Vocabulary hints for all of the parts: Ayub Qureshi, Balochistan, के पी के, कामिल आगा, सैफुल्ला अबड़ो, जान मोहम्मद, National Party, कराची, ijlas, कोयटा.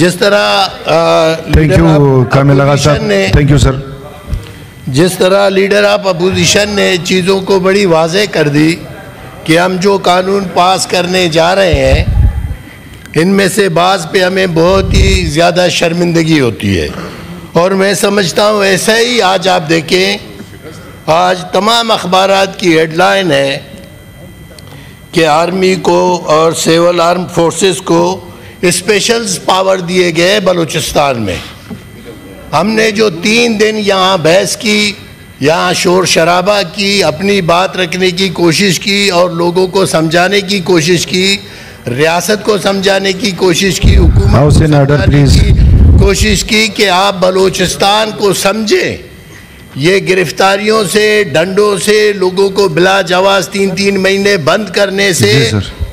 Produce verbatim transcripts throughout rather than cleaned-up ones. जिस तरह thank you कामिल आगा साहब, थैंक यू सर, जिस तरह लीडर ऑफ अपोजिशन ने चीज़ों को बड़ी वाजह कर दी कि हम जो कानून पास करने जा रहे हैं इनमें से बाज़ पे हमें बहुत ही ज़्यादा शर्मिंदगी होती है। और मैं समझता हूँ ऐसा ही आज आप देखें, आज तमाम अखबारात की हेडलाइन है कि आर्मी को और सिविल आर्म फोर्सेस को स्पेशल्स पावर दिए गए बलूचिस्तान में। हमने जो तीन दिन यहाँ बहस की, यहाँ शोर शराबा की, अपनी बात रखने की कोशिश की और लोगों को समझाने की कोशिश की, रियासत को समझाने की कोशिश की, हुकूमत को समझाने की कोशिश की कि आप बलूचिस्तान को समझें। ये गिरफ्तारियों से, डंडों से, लोगों को बिला जवाज़ तीन तीन महीने बंद करने से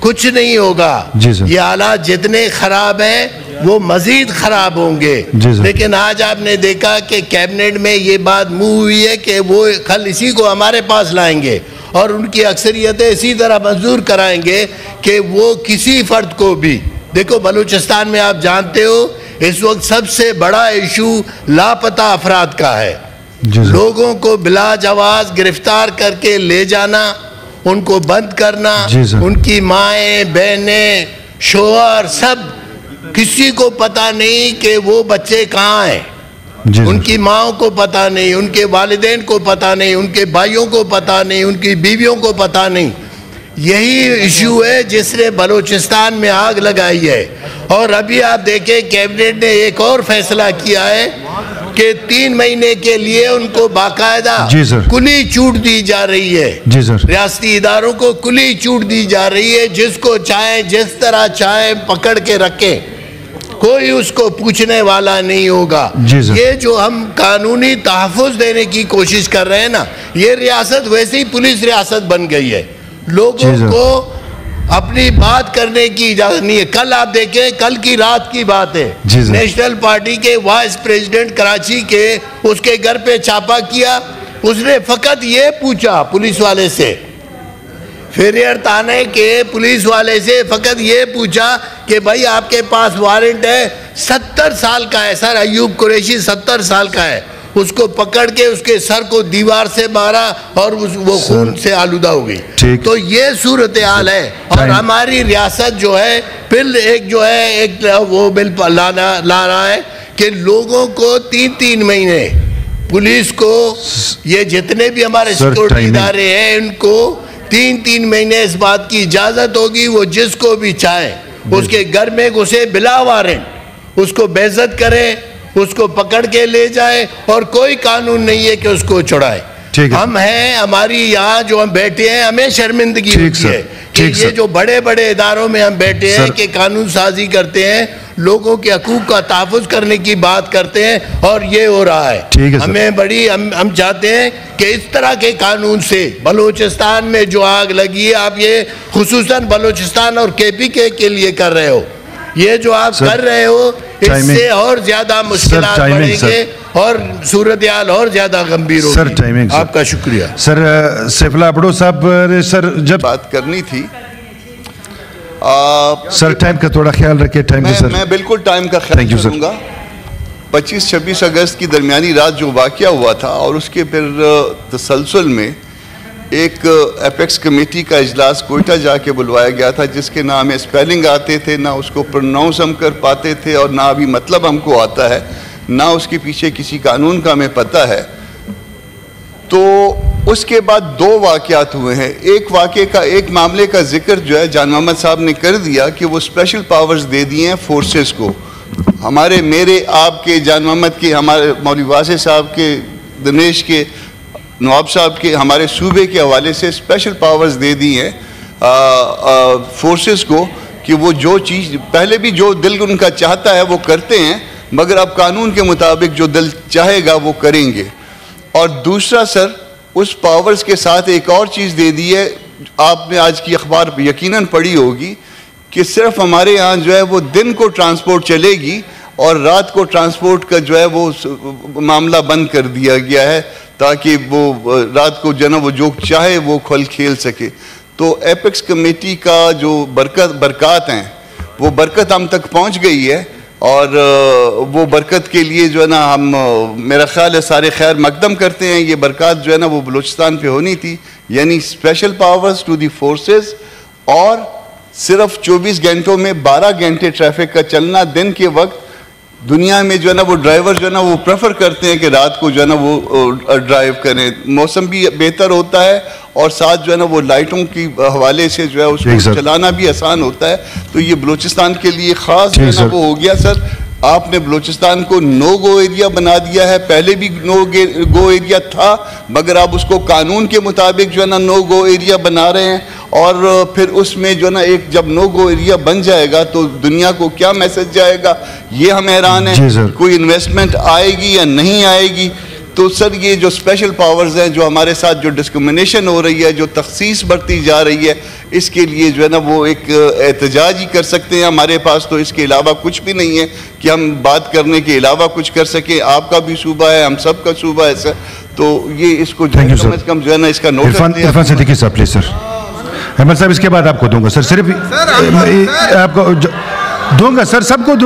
कुछ नहीं होगा। ये हालात जितने ख़राब हैं वो मज़ीद ख़राब होंगे। लेकिन आज आपने देखा कि कैबिनेट में ये बात मुँह हुई है कि वो कल इसी को हमारे पास लाएंगे और उनकी अक्सरियतें इसी तरह मंजूर कराएंगे कि वो किसी फ़र्द को भी, देखो बलूचिस्तान में आप जानते हो इस वक्त सबसे बड़ा इशू लापता अफराद का है। लोगों को बिला जवाज़ गिरफ्तार करके ले जाना, उनको बंद करना, उनकी माएँ, बहनें, शोहर, सब, किसी को पता नहीं कि वो बच्चे कहाँ हैं। उनकी माओं को पता नहीं, उनके वालिदैन को पता नहीं, उनके भाइयों को पता नहीं, उनकी बीवियों को पता नहीं। यही इशू है जिसने बलूचिस्तान में आग लगाई है। और अभी आप देखें कैबिनेट ने एक और फैसला किया है के तीन महीने के लिए उनको बाकायदा खुली छूट दी जा रही है, रियासती इदारों को खुली छूट दी जा रही है, जिसको चाहे जिस तरह चाहे पकड़ के रखें, कोई उसको पूछने वाला नहीं होगा। ये जो हम कानूनी तहफ़्फ़ुज़ देने की कोशिश कर रहे हैं ना, ये रियासत वैसे ही पुलिस रियासत बन गई है, लोगों को अपनी बात करने की इजाज़त नहीं है। कल आप देखें, कल की रात की बात है, नेशनल पार्टी के वाइस प्रेसिडेंट कराची के उसके घर पे छापा किया, उसने फकत ये पूछा पुलिस वाले से, फेरियर थाने के पुलिस वाले से फकत ये पूछा कि भाई आपके पास वारंट है, सत्तर साल का है सर, अयूब कुरैशी सत्तर साल का है, उसको पकड़ के उसके सर को दीवार से मारा और उस वो खून से आलूदा हो गई। तो ये सूरत हाल है। और हमारी रियासत जो है फिर एक जो है एक वो बिल लाना ला रहा है कि लोगों को तीन तीन महीने पुलिस को, ये जितने भी हमारे सिक्योरिटी इदारे हैं, इनको तीन तीन महीने इस बात की इजाज़त होगी वो जिसको भी चाहे उसके घर में घुसे बिला वारंट, उसको बेइज्जत करें, उसको पकड़ के ले जाए और कोई कानून नहीं है कि उसको छुड़ाए। हम हैं, हमारी यहाँ जो हम बैठे हैं हमें शर्मिंदगी होती है कि ये जो बड़े बड़े इदारों में हम बैठे हैं कि कानून साजी करते हैं, लोगों के हकूक़ का तहफ़्फ़ुज़ करने की बात करते हैं और ये हो रहा है। हमें बड़ी हम हम चाहते हैं कि इस तरह के कानून से बलूचिस्तान में जो आग लगी है, आप ये खुसूसन बलूचिस्तान और के पी के के लिए कर रहे हो, ये जो आप कर रहे हो इससे और ज्यादा मुश्किल बढ़ेंगे और सूरत हाल और ज्यादा गंभीर होगी। सर टाइमिंग, आपका शुक्रिया सर। सैफुल्ला अबड़ो साहब ने सर जब बात करनी थी आ, सर टाइम का थोड़ा ख्याल रखे, टाइम मैं, सर मैं बिल्कुल टाइम का ख्याल रखूंगा। पच्चीस छब्बीस अगस्त की दरमियानी रात जो वाक़या हुआ था और उसके फिर तसलसल में एक एपेक्स कमेटी का इजलास कोयटा जाके बुलवाया गया था, जिसके ना हमें स्पेलिंग आते थे, ना उसको प्रोनाउंस हम कर पाते थे और ना अभी मतलब हमको आता है, ना उसके पीछे किसी कानून का हमें पता है। तो उसके बाद दो वाक़यात हुए हैं। एक वाक़े का, एक मामले का जिक्र जो है जान मोहम्मद साहब ने कर दिया कि वो स्पेशल पावर्स दे दिए हैं फोर्सेस को, हमारे मेरे आपके जान मोहम्मद के, हमारे मौलवी वासे साहब के, दिनेश के, नवाब साहब के, हमारे सूबे के हवाले से स्पेशल पावर्स दे दी हैं फोर्सेस को कि वो जो चीज़ पहले भी जो दिल उनका चाहता है वो करते हैं, मगर अब कानून के मुताबिक जो दिल चाहेगा वो करेंगे। और दूसरा सर, उस पावर्स के साथ एक और चीज़ दे दी है, आपने आज की अखबार यकीनन पढ़ी होगी कि सिर्फ हमारे यहाँ जो है वो दिन को ट्रांसपोर्ट चलेगी और रात को ट्रांसपोर्ट का जो है वो मामला बंद कर दिया गया है ताकि वो रात को जो वो जो चाहे वो खल खेल सके। तो एपेक्स कमेटी का जो बरकत बरकत हैं वो बरकत हम तक पहुंच गई है और वो बरकत के लिए जो है ना हम, मेरा ख़्याल है सारे खैर मकदम करते हैं। ये बरकत जो है ना वो बलूचिस्तान पे होनी थी, यानी special powers to the forces, और सिर्फ चौबीस घंटों में बारह घंटे ट्रैफिक का चलना। दिन के वक्त दुनिया में जो है ना वो ड्राइवर जो है ना वो प्रेफर करते हैं कि रात को जो है ना वो ड्राइव करें, मौसम भी बेहतर होता है और साथ जो है ना वो लाइटों की हवाले से जो है उसको चलाना भी आसान होता है। तो ये बलूचिस्तान के लिए ख़ास जो है ना वो हो गया। सर, आपने बलूचिस्तान को नो गो एरिया बना दिया है, पहले भी नो गो एरिया था मगर आप उसको कानून के मुताबिक जो है ना नो गो एरिया बना रहे हैं, और फिर उसमें जो ना एक जब नो गो एरिया बन जाएगा तो दुनिया को क्या मैसेज जाएगा, ये हम हैरान हैं। कोई इन्वेस्टमेंट आएगी या नहीं आएगी। तो सर ये जो स्पेशल पावर्स हैं, जो हमारे साथ जो डिस्क्रिमिनेशन हो रही है, जो तखसीस बरती जा रही है, इसके लिए जो है ना वो एक एहतजाज ही कर सकते हैं। हमारे पास तो इसके अलावा कुछ भी नहीं है कि हम बात करने के अलावा कुछ कर सकें। आपका भी सूबा है, हम सब का सूबा है सर, तो ये इसको कम से कम जो है ना इसका नोटिस। अहमद साहब इसके बाद आपको दूंगा सर, सिर्फ सर, आपको दूंगा सर, सबको दूंगा।